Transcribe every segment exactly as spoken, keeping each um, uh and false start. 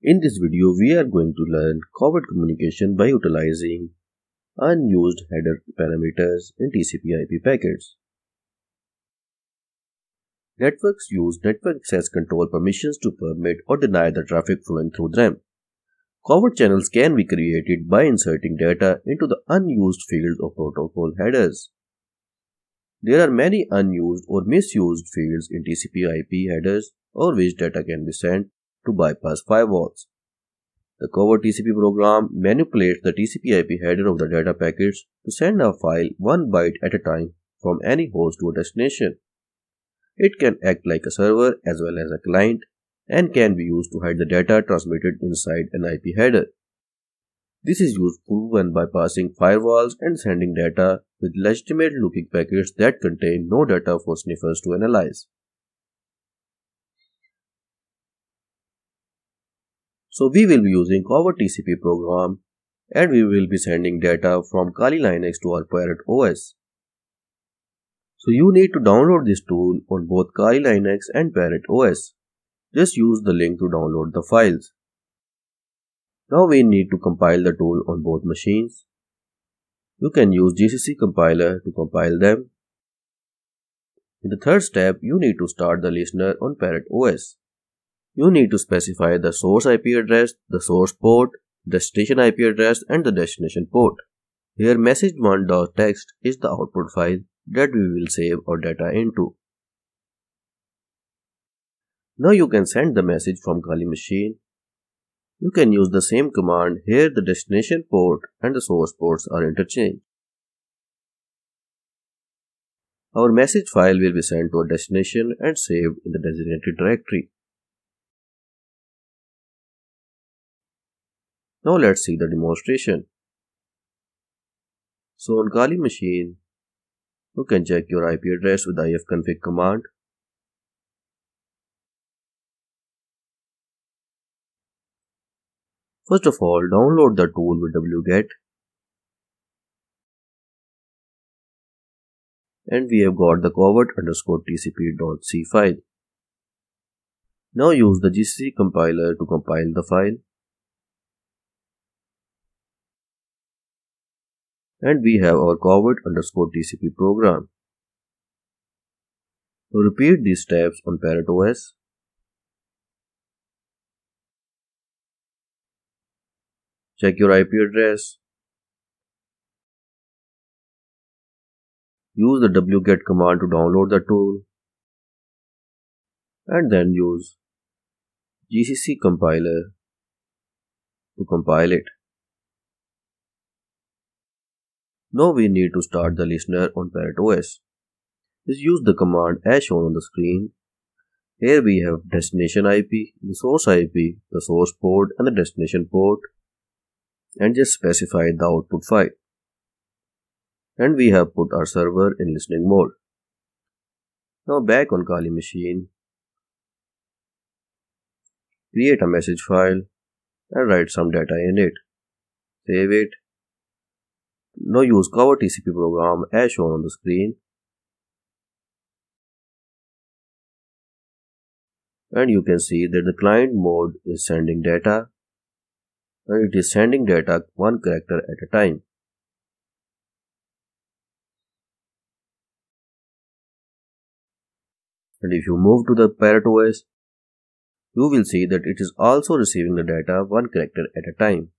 In this video, we are going to learn covert communication by utilizing unused header parameters in T C P I P packets. Networks use network access control permissions to permit or deny the traffic flowing through them. Covert channels can be created by inserting data into the unused fields of protocol headers. There are many unused or misused fields in T C P I P headers over which data can be sent to bypass firewalls. The covert T C P program manipulates the T C P I P header of the data packets to send a file one byte at a time from any host to a destination. It can act like a server as well as a client and can be used to hide the data transmitted inside an I P header. This is useful when bypassing firewalls and sending data with legitimate looking packets that contain no data for sniffers to analyze. So we will be using covert T C P program and we will be sending data from Kali Linux to our Parrot O S. So you need to download this tool on both Kali Linux and Parrot O S. Just use the link to download the files. Now we need to compile the tool on both machines. You can use G C C compiler to compile them. In the third step, you need to start the listener on Parrot O S. You need to specify the source I P address, the source port, destination I P address and the destination port. Here message one dot text is the output file that we will save our data into. Now you can send the message from Kali machine. You can use the same command. Here the destination port and the source ports are interchanged. Our message file will be sent to a destination and saved in the designated directory. Now let's see the demonstration. So on Kali machine, you can check your I P address with ifconfig command. First of all, download the tool with wget. And we have got the covert underscore tcp.c file. Now use the G C C compiler to compile the file. And we have our covert underscore tcp program. So repeat these steps on Parrot O S. Check your I P address. Use the wget command to download the tool. And then use G C C compiler to compile it. Now we need to start the listener on Parrot O S. Just use the command as shown on the screen. Here we have destination I P, the source I P, the source port and the destination port, and just specify the output file. And we have put our server in listening mode. Now back on Kali machine, create a message file and write some data in it. Save it. Now use covert T C P program as shown on the screen and you can see that the client mode is sending data and it is sending data one character at a time. And if you move to the Parrot O S, you will see that it is also receiving the data one character at a time.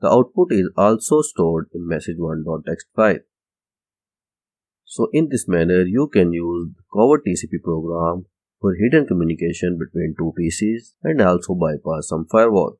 The output is also stored in message one dot text file. So in this manner, you can use the covert T C P program for hidden communication between two P Cs and also bypass some firewall.